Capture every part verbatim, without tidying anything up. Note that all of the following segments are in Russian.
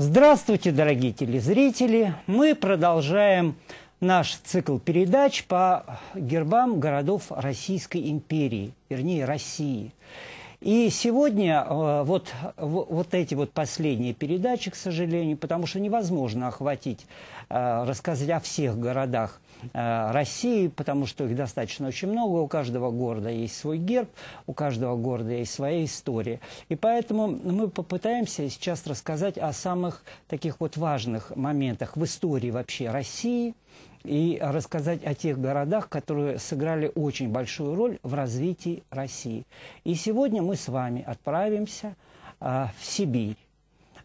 Здравствуйте, дорогие телезрители! Мы продолжаем наш цикл передач по гербам городов Российской империи, вернее, России. И сегодня вот, вот эти вот последние передачи, к сожалению, потому что невозможно охватить, рассказать о всех городах России, потому что их достаточно очень много, у каждого города есть свой герб, у каждого города есть своя история. И поэтому мы попытаемся сейчас рассказать о самых таких вот важных моментах в истории вообще России и рассказать о тех городах, которые сыграли очень большую роль в развитии России. И сегодня мы с вами отправимся э, в Сибирь.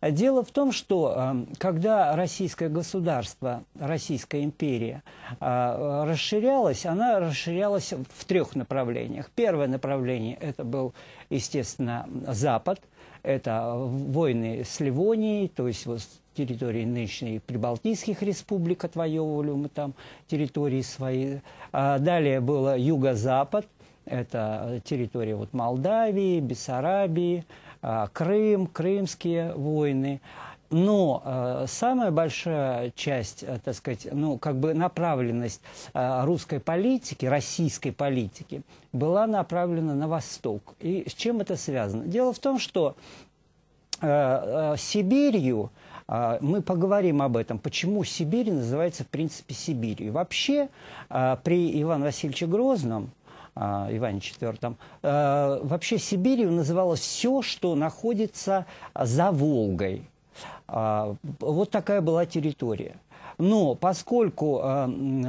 Дело в том, что когда российское государство, Российская империя расширялась, она расширялась в трех направлениях. Первое направление – это был, естественно, Запад, это войны с Ливонией, то есть вот территории нынешней Прибалтийских республик, отвоевывали мы там территории свои. Далее было Юго-Запад, это территория вот Молдавии, Бессарабии, Крым, Крымские войны. Но э, самая большая часть, э, так сказать, ну, как бы направленность э, русской политики, российской политики, была направлена на восток. И с чем это связано? Дело в том, что э, э, Сибирью, э, мы поговорим об этом, почему Сибирь называется в принципе Сибирью. Вообще э, при Иване Васильевиче Грозном, Иване четвёртом, вообще Сибирью называлось все, что находится за Волгой. Вот такая была территория. Но поскольку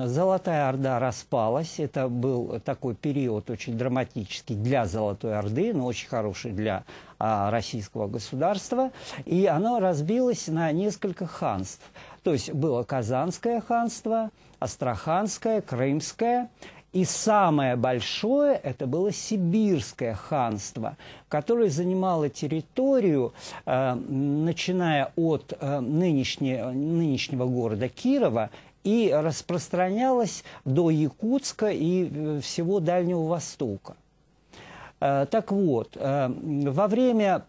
Золотая Орда распалась, это был такой период очень драматический для Золотой Орды, но очень хороший для российского государства, и оно разбилось на несколько ханств. То есть было Казанское ханство, Астраханское, Крымское. И самое большое это было Сибирское ханство, которое занимало территорию, э, начиная от э, нынешнего, нынешнего города Кирова, и распространялось до Якутска и всего Дальнего Востока. Э, так вот, э, во время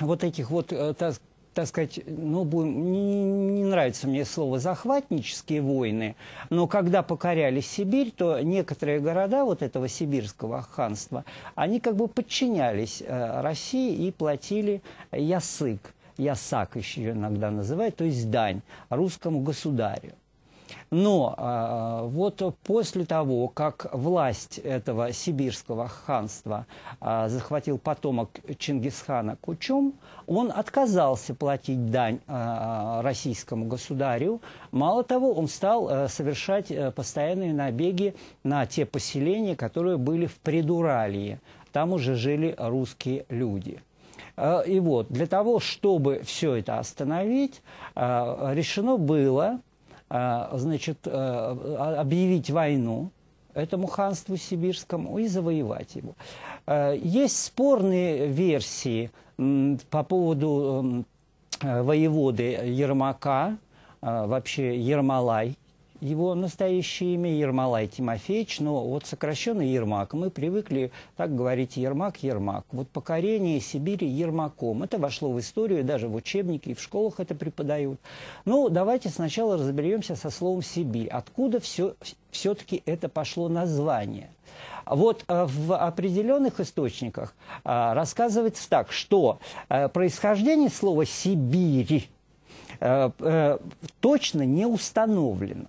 вот этих вот, э, так, так сказать, ну, не, не нравится мне слово «захватнические войны», но когда покоряли Сибирь, то некоторые города вот этого Сибирского ханства, они как бы подчинялись э, России и платили ясык, ясак еще иногда называют, то есть дань русскому государю. Но э, вот после того, как власть этого Сибирского ханства э, захватил потомок Чингисхана Кучум, он отказался платить дань э, российскому государю. Мало того, он стал э, совершать э, постоянные набеги на те поселения, которые были в Придуралье. Там уже жили русские люди. Э, и вот для того, чтобы все это остановить, э, решено было... значит, объявить войну этому ханству сибирскому и завоевать его. Есть спорные версии по поводу воеводы Ермака, вообще Ермолай, его настоящее имя Ермолай Тимофеевич, но вот сокращенный Ермак. Мы привыкли так говорить Ермак, Ермак. Вот покорение Сибири Ермаком. Это вошло в историю, даже в учебники, и в школах это преподают. Ну, давайте сначала разберемся со словом Сибирь. Откуда все, все-таки это пошло название? Вот в определенных источниках рассказывается так, что происхождение слова Сибирь точно не установлено.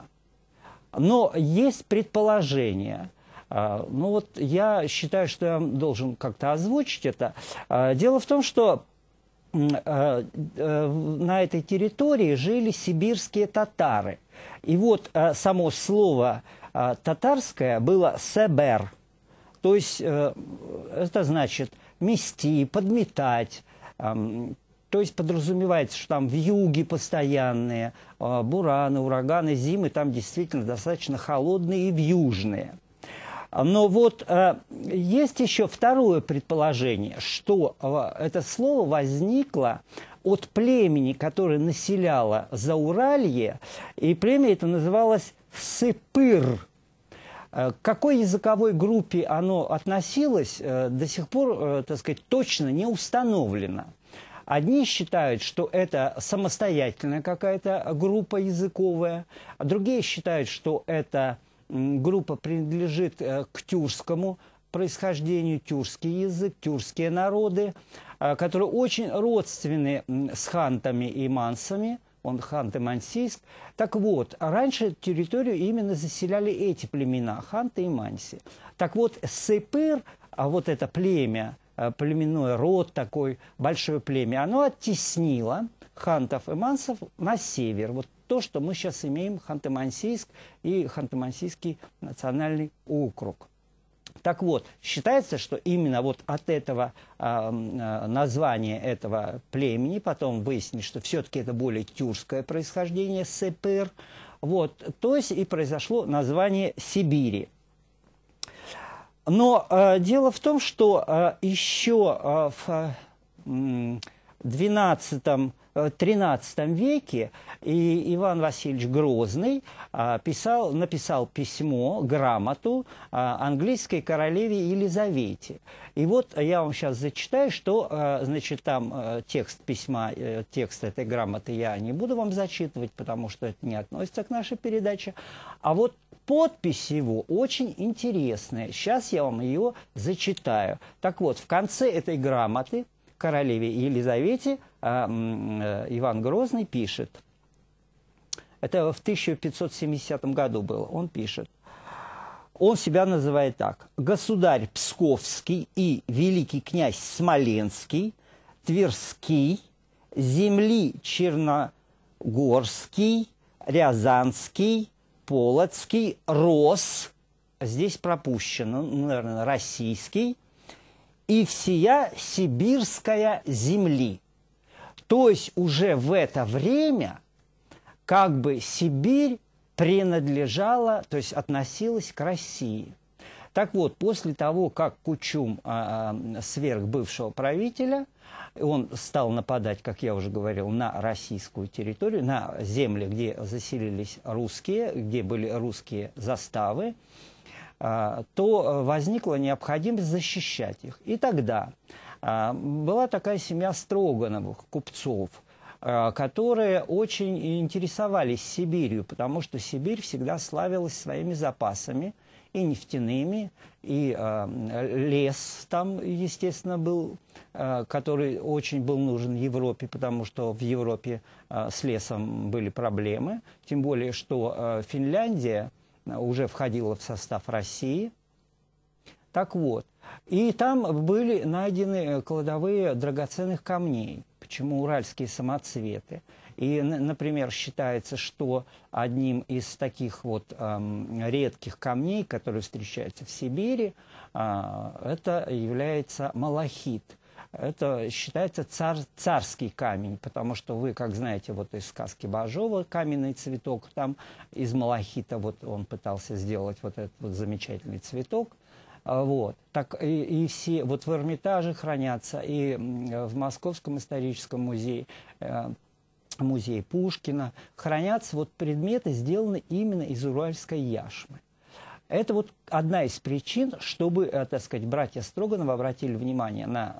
Но есть предположение, ну вот я считаю, что я должен как-то озвучить это. Дело в том, что на этой территории жили сибирские татары. И вот само слово татарское было «себер», то есть это значит «мести», «подметать». То есть подразумевается, что там вьюги постоянные, бураны, ураганы, зимы, там действительно достаточно холодные и вьюжные. Но вот есть еще второе предположение, что это слово возникло от племени, которое населяло Зауралье, и племя это называлось «сыпыр». К какой языковой группе оно относилось, до сих пор, так сказать, точно не установлено. Одни считают, что это самостоятельная какая-то группа языковая, а другие считают, что эта группа принадлежит к тюркскому происхождению, тюркский язык, тюркские народы, которые очень родственны с хантами и мансами. Он ханты мансийск. Так вот, раньше территорию именно заселяли эти племена, ханты и манси. Так вот, сепыр, а вот это племя, племенной род такой, большое племя, оно оттеснило хантов и мансов на север. Вот то, что мы сейчас имеем Ханты-Мансийск и Ханты-Мансийский национальный округ. Так вот, считается, что именно вот от этого э, названия этого племени, потом выяснили, что все-таки это более тюркское происхождение, сепыр, вот, то есть и произошло название Сибири. Но э, дело в том, что э, еще э, в э, двенадцатом-тринадцатом веке и Иван Васильевич Грозный э, писал, написал письмо, грамоту э, английской королеве Елизавете. И вот я вам сейчас зачитаю, что э, значит, там э, текст письма, э, текст этой грамоты я не буду вам зачитывать, потому что это не относится к нашей передаче. А вот подпись его очень интересная. Сейчас я вам ее зачитаю. Так вот, в конце этой грамоты королеве Елизавете Иван Грозный пишет. Это в тысяча пятьсот семидесятом году было. Он пишет. Он себя называет так. Государь Псковский и великий князь Смоленский, Тверский, земли Черногорский, Рязанский, Полоцкий, Рос, здесь пропущено, наверное, российский, и всея сибирская земли. То есть уже в это время как бы Сибирь принадлежала, то есть относилась к России. Так вот, после того, как Кучум э, сверг бывшего правителя, он стал нападать, как я уже говорил, на российскую территорию, на земли, где заселились русские, где были русские заставы, э, то возникла необходимость защищать их. И тогда э, была такая семья Строгановых, купцов, которые очень интересовались Сибирью, потому что Сибирь всегда славилась своими запасами, и нефтяными, и э, лес там, естественно, был, э, который очень был нужен Европе, потому что в Европе э, с лесом были проблемы. Тем более, что э, Финляндия уже входила в состав России. Так вот, и там были найдены кладовые драгоценных камней, почему уральские самоцветы. И, например, считается, что одним из таких вот э, редких камней, которые встречаются в Сибири, э, это является малахит. Это считается цар, царский камень, потому что вы, как знаете, вот из сказки Бажова каменный цветок, там из малахита вот он пытался сделать вот этот вот замечательный цветок. Вот. Так и, и все вот в Эрмитаже хранятся, и в Московском историческом музее, э, музей Пушкина, хранятся вот предметы, сделаны именно из уральской яшмы. Это вот одна из причин, чтобы, так сказать, братья Строганова обратили внимание на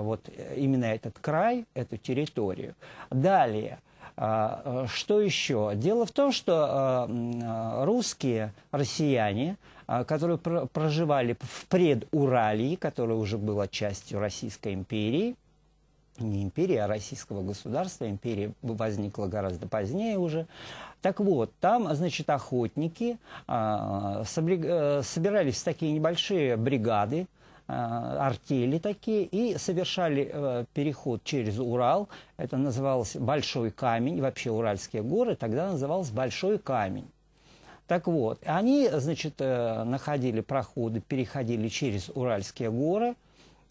вот именно этот край, эту территорию. Далее, что еще? Дело в том, что русские, россияне, которые проживали в предуралии, которое уже было частью Российской империи, не империи, а российского государства. Империя возникла гораздо позднее уже. Так вот, там, значит, охотники э, собирались в такие небольшие бригады, э, артели такие, и совершали э, переход через Урал. Это называлось Большой камень. Вообще Уральские горы тогда называлось Большой камень. Так вот, они, значит, э, находили проходы, переходили через Уральские горы,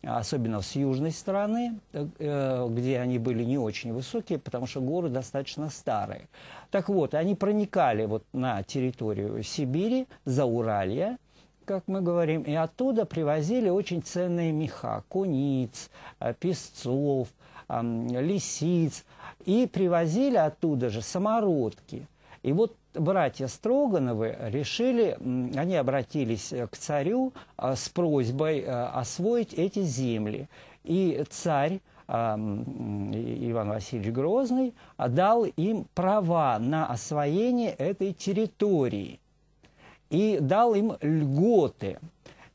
особенно с южной стороны, где они были не очень высокие, потому что горы достаточно старые. Так вот, они проникали вот на территорию Сибири, Зауралья, как мы говорим, и оттуда привозили очень ценные меха, куниц, песцов, лисиц, и привозили оттуда же самородки. И вот братья Строгановы решили, они обратились к царю с просьбой освоить эти земли. И царь Иван Васильевич Грозный дал им права на освоение этой территории и дал им льготы.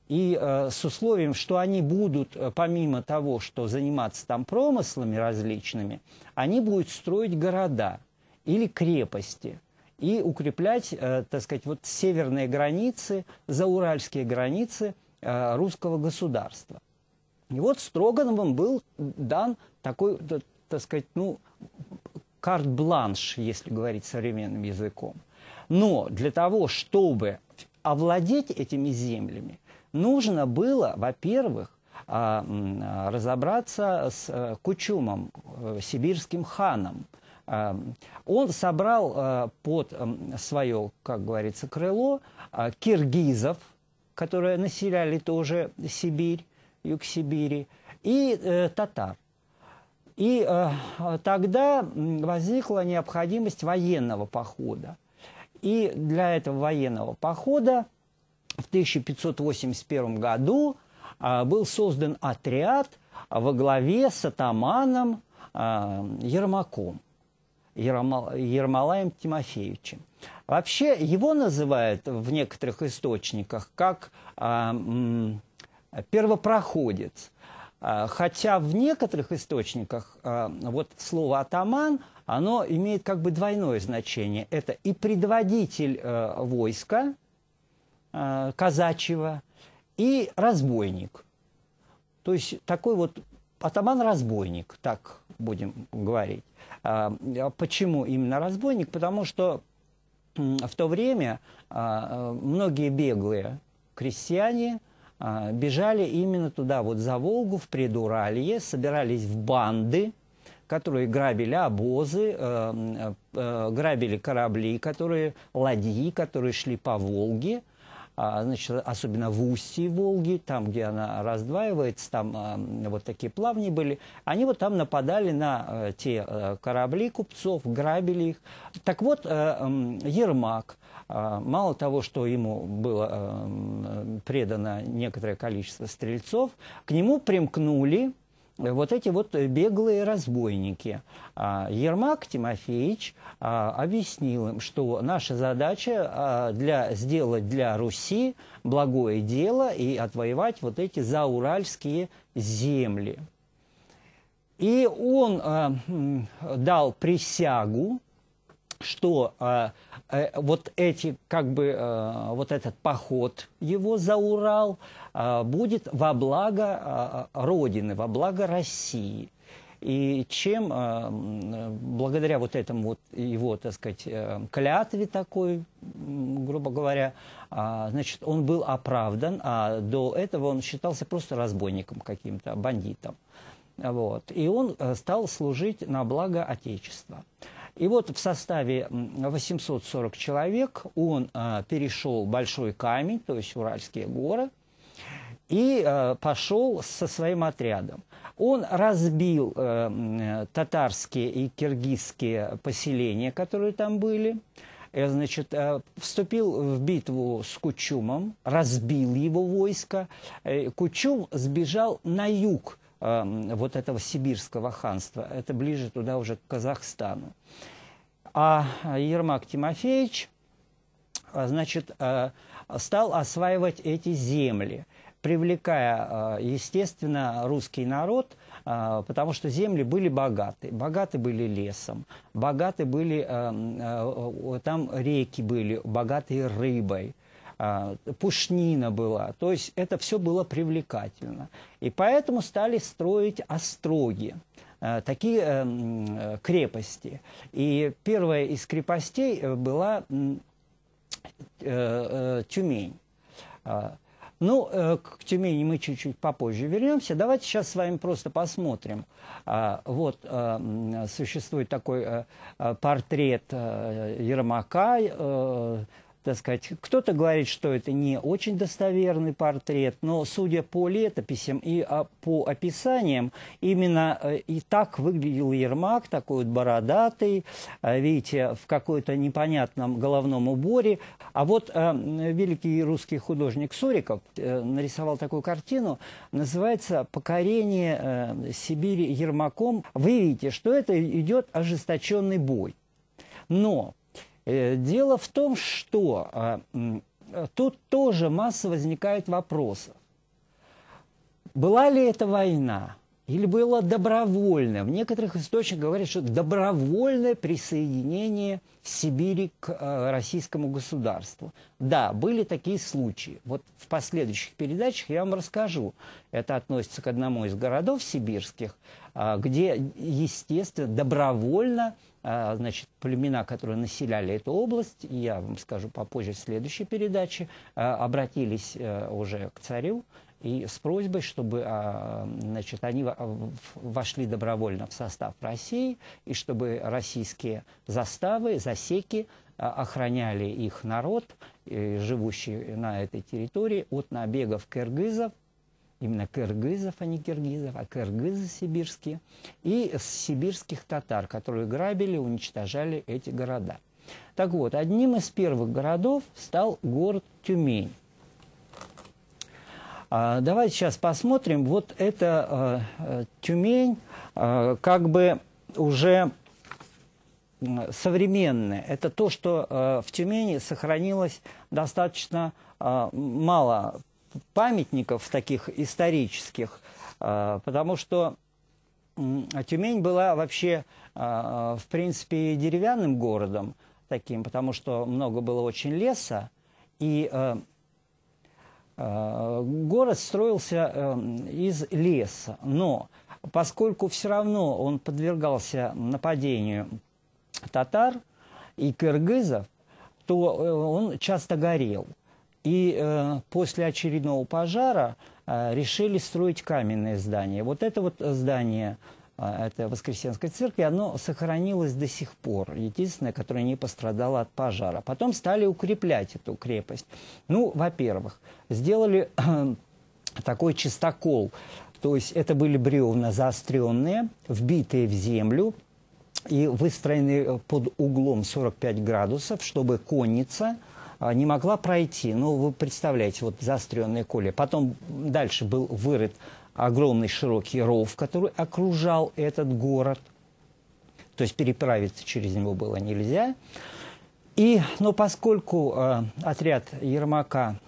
И э, с условием, что они будут, помимо того, что заниматься там промыслами различными, они будут строить города или крепости и укреплять, э, так сказать, вот северные границы, зауральские границы э, русского государства. И вот Строгановым был дан такой, так сказать, ну, карт-бланш, если говорить современным языком. Но для того, чтобы овладеть этими землями, нужно было, во-первых, разобраться с Кучумом, сибирским ханом. Он собрал под свое, как говорится, крыло киргизов, которые населяли тоже Сибирь, юг Сибири, и татар. И тогда возникла необходимость военного похода. И для этого военного похода в тысяча пятьсот восемьдесят первом году был создан отряд во главе с атаманом Ермаком, Ермолаем Тимофеевичем. Вообще его называют в некоторых источниках как первопроходец. Хотя в некоторых источниках вот слово «атаман» оно имеет как бы двойное значение. Это и предводитель войска казачьего, и разбойник. То есть такой вот атаман-разбойник, так будем говорить. Почему именно разбойник? Потому что в то время многие беглые крестьяне бежали именно туда, вот за Волгу, в Предуралье, собирались в банды, которые грабили обозы, грабили корабли, которые, ладьи, которые шли по Волге, значит, особенно в устье Волги, там, где она раздваивается, там вот такие плавни были. Они вот там нападали на те корабли купцов, грабили их. Так вот, Ермак, мало того, что ему было предано некоторое количество стрельцов, к нему примкнули вот эти вот беглые разбойники. Ермак Тимофеевич объяснил им, что наша задача для, сделать для Руси благое дело и отвоевать вот эти зауральские земли. И он дал присягу, что вот, эти, как бы, вот этот поход его за Урал будет во благо Родины, во благо России. И чем, благодаря вот этому вот его, так сказать, клятве такой, грубо говоря, значит, он был оправдан, а до этого он считался просто разбойником каким-то, бандитом. Вот. И он стал служить на благо Отечества. И вот в составе восьмисот сорока человек он э, перешел Большой Камень, то есть Уральские горы, и э, пошел со своим отрядом. Он разбил э, татарские и киргизские поселения, которые там были, и, значит, э, вступил в битву с Кучумом, разбил его войско. Э, Кучум сбежал на юг вот этого сибирского ханства. Это ближе туда уже к Казахстану. А Ермак Тимофеевич, значит, стал осваивать эти земли, привлекая, естественно, русский народ, потому что земли были богаты. Богаты были лесом, богаты были, там реки были, богатые рыбой. Пушнина была, то есть это все было привлекательно. И поэтому стали строить остроги, такие крепости. И первая из крепостей была Тюмень. Ну, к Тюмени мы чуть-чуть попозже вернемся. Давайте сейчас с вами просто посмотрим. Вот существует такой портрет Ермака, так сказать, кто-то говорит, что это не очень достоверный портрет, но судя по летописям и по описаниям, именно и так выглядел Ермак, такой вот бородатый, видите, в какой-то непонятном головном уборе. А вот великий русский художник Суриков нарисовал такую картину, называется «Покорение Сибири Ермаком». Вы видите, что это идет ожесточенный бой. Но дело в том, что а, тут тоже масса возникает вопросов. Была ли это война? Или было добровольное? В некоторых источниках говорят, что добровольное присоединение Сибири к а, российскому государству. Да, были такие случаи. Вот в последующих передачах я вам расскажу. Это относится к одному из городов сибирских, а, где, естественно, добровольно значит, племена, которые населяли эту область, я вам скажу попозже в следующей передаче, обратились уже к царю и с просьбой, чтобы значит, они вошли добровольно в состав России, и чтобы российские заставы, засеки охраняли их народ, живущий на этой территории, от набегов кыргызов, именно кыргызов, а не киргизов, а кыргызы сибирские, и сибирских татар, которые грабили, уничтожали эти города. Так вот, одним из первых городов стал город Тюмень. А, давайте сейчас посмотрим. Вот это а, Тюмень, а, как бы уже современная. Это то, что а, в Тюмени сохранилось достаточно а, мало памятников таких исторических, потому что Тюмень была вообще, в принципе, деревянным городом таким, потому что много было очень леса, и город строился из леса. Но поскольку все равно он подвергался нападению татар и кыргызов, то он часто горел. И э, после очередного пожара э, решили строить каменные здания. Вот это вот здание э, этой Воскресенской церкви, оно сохранилось до сих пор. Единственное, которое не пострадало от пожара. Потом стали укреплять эту крепость. Ну, во-первых, сделали э, такой чистокол. То есть это были бревна заостренные, вбитые в землю и выстроены под углом сорок пять градусов, чтобы конница не могла пройти. Ну, вы представляете, вот заостренные колья. Потом дальше был вырыт огромный широкий ров, который окружал этот город. То есть переправиться через него было нельзя. И, но поскольку э, отряд Ермака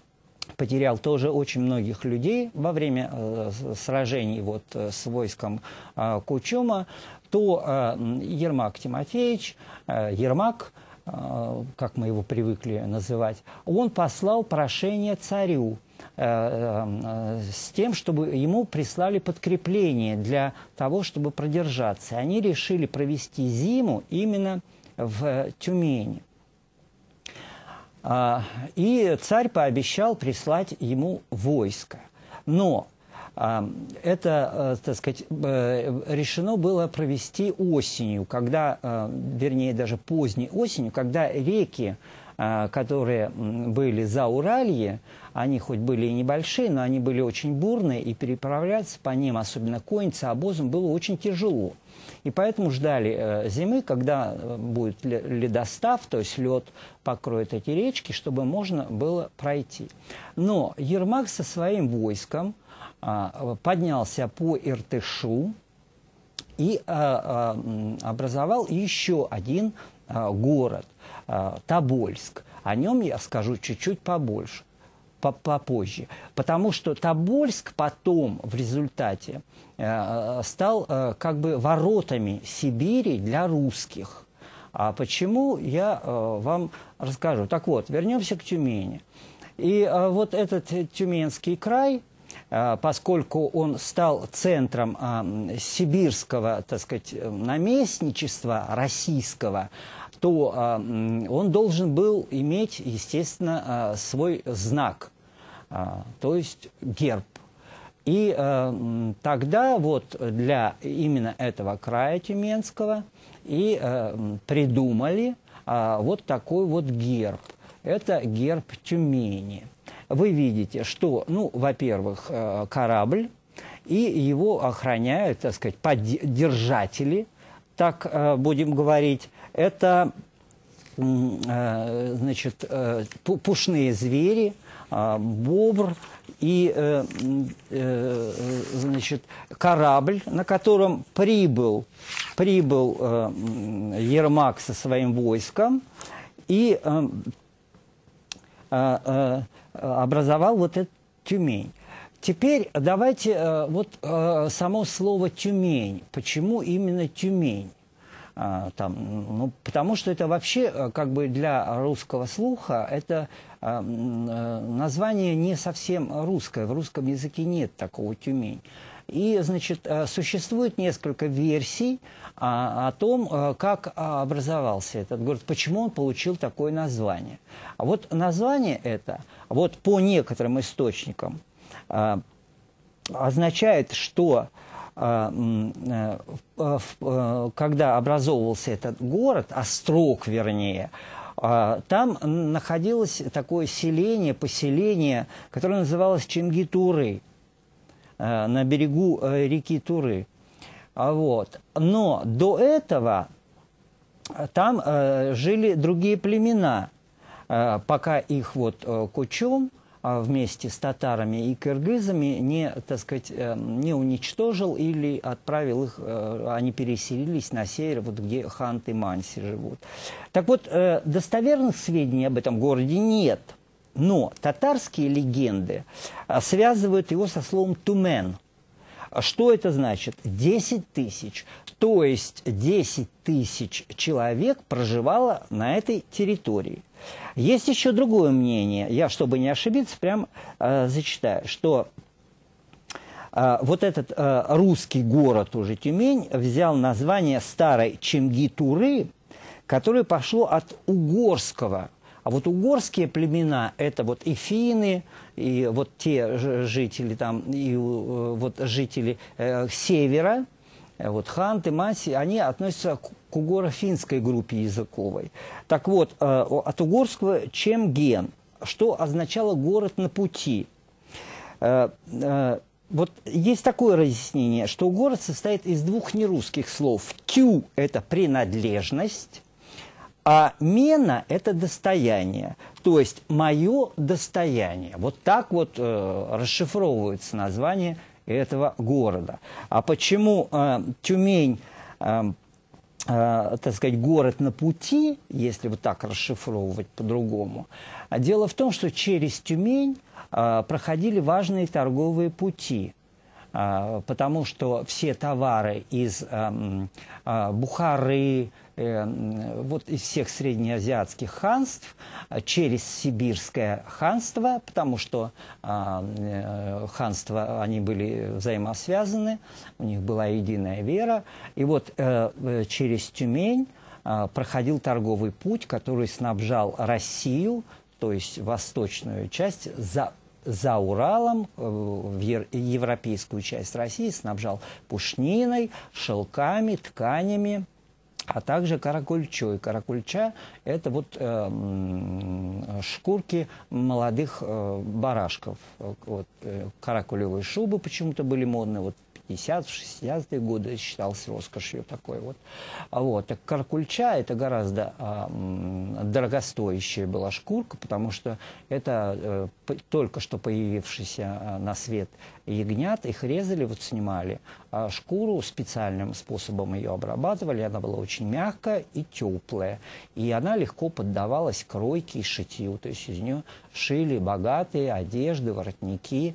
потерял тоже очень многих людей во время э, сражений вот, с войском э, Кучума, то э, Ермак Тимофеевич, э, Ермак, как мы его привыкли называть, он послал прошение царю э, э, с тем, чтобы ему прислали подкрепление для того, чтобы продержаться. Они решили провести зиму именно в Тюмени. Э, и царь пообещал прислать ему войско. Но это, так сказать, решено было провести осенью, когда, вернее, даже поздней осенью, когда реки, которые были за Уралье, они хоть были и небольшие, но они были очень бурные, и переправляться по ним, особенно конница, обозом, было очень тяжело. И поэтому ждали зимы, когда будет ледостав, то есть лед покроет эти речки, чтобы можно было пройти. Но Ермак со своим войском поднялся по Иртышу и образовал еще один город, Тобольск. О нем я скажу чуть-чуть побольше, попозже. Потому что Тобольск потом в результате стал как бы воротами Сибири для русских. А почему, я вам расскажу. Так вот, вернемся к Тюмени. И вот этот Тюменский край, поскольку он стал центром э, сибирского, так сказать, наместничества российского, то э, он должен был иметь, естественно, э, свой знак, э, то есть герб. И э, тогда вот для именно этого края Тюменского и э, придумали э, вот такой вот герб. Это герб Тюмени. Вы видите, что, ну, во-первых, корабль, и его охраняют, так сказать, поддержатели, так будем говорить. Это, значит, пушные звери, бобр и, значит, корабль, на котором прибыл, прибыл Ермак со своим войском и образовал вот этот Тюмень. Теперь давайте вот само слово «Тюмень». Почему именно Тюмень? Там, ну, потому что это вообще как бы для русского слуха это э, название не совсем русское. В русском языке нет такого Тюмень. И, значит, существует несколько версий о, о том, как образовался этот город, почему он получил такое название. А вот название это, вот по некоторым источникам, э, означает, что когда образовывался этот город, Острог, вернее, там находилось такое селение, поселение, которое называлось Чинги-Туры, на берегу реки Туры. Вот. Но до этого там жили другие племена, пока их вот Кучум вместе с татарами и кыргызами не, так сказать, не уничтожил или отправил их, они переселились на север, вот где ханты манси живут. Так вот, достоверных сведений об этом городе нет, но татарские легенды связывают его со словом «тумен». Что это значит? десять тысяч. То есть десять тысяч человек проживало на этой территории. Есть еще другое мнение, я, чтобы не ошибиться, прям э, зачитаю, что э, вот этот э, русский город уже Тюмень взял название старой Чинги-Туры, которое пошло от угорского. А вот угорские племена – это вот и финны, и вот те жители, там, и вот жители э, севера, вот ханты, манси, они относятся к, к угоро-финской группе языковой. Так вот, э, от угорского «чемген», что означало «город на пути». Э, э, вот есть такое разъяснение, что город состоит из двух нерусских слов. «Тю» – это «принадлежность», а «мена» – это «достояние», то есть «мое достояние». Вот так вот э, расшифровывается название этого города. А почему э, Тюмень, э, э, так сказать, город на пути, если вот так расшифровывать по-другому? Дело в том, что через Тюмень э, проходили важные торговые пути, э, потому что все товары из э, э, Бухары, вот из всех среднеазиатских ханств через Сибирское ханство, потому что э, ханства, они были взаимосвязаны, у них была единая вера. И вот э, через Тюмень э, проходил торговый путь, который снабжал Россию, то есть восточную часть, за За Уралом, в европейскую часть России, снабжал пушниной, шелками, тканями, а также каракульчой. Каракульча – это вот э, шкурки молодых э, барашков. Вот, э, каракулевые шубы почему-то были модны. Вот в пятидесятые, шестидесятые годы считалось роскошью такой. Вот. Вот. Так каракульча – это гораздо э, дорогостоящая была шкурка, потому что это э, только что появившийся на свет ягнят, их резали, вот снимали шкуру, специальным способом ее обрабатывали, она была очень мягкая и теплая, и она легко поддавалась кройке и шитью, то есть из нее шили богатые одежды, воротники,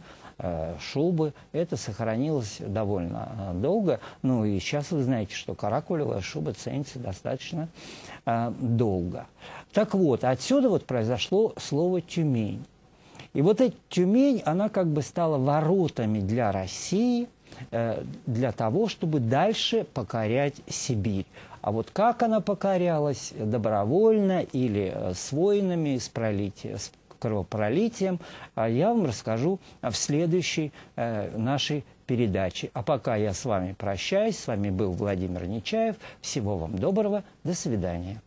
шубы. Это сохранилось довольно долго, ну и сейчас вы знаете, что каракулевая шуба ценится достаточно долго. Так вот, отсюда вот произошло слово «Тюмень». И вот эта Тюмень, она как бы стала воротами для России, для того, чтобы дальше покорять Сибирь. А вот как она покорялась, добровольно или с воинами, с, пролития, с кровопролитием, я вам расскажу в следующей нашей передаче. А пока я с вами прощаюсь, с вами был Владимир Нечаев. Всего вам доброго, до свидания.